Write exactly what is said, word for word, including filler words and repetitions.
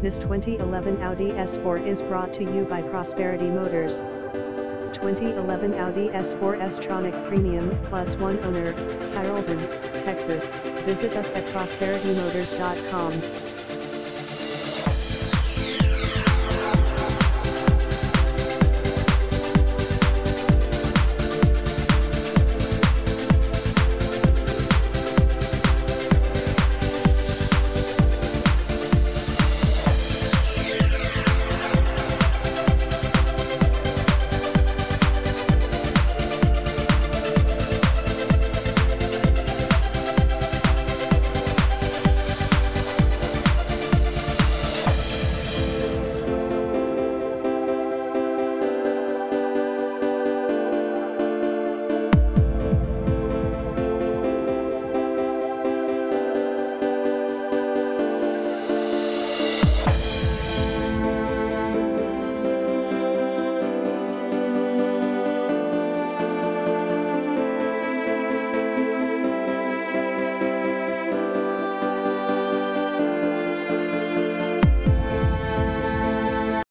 This twenty eleven Audi S four is brought to you by Prosperity Motors. twenty eleven Audi S four S-Tronic Premium Plus One Owner, Carrollton, Texas. Visit us at prosperity motors dot com.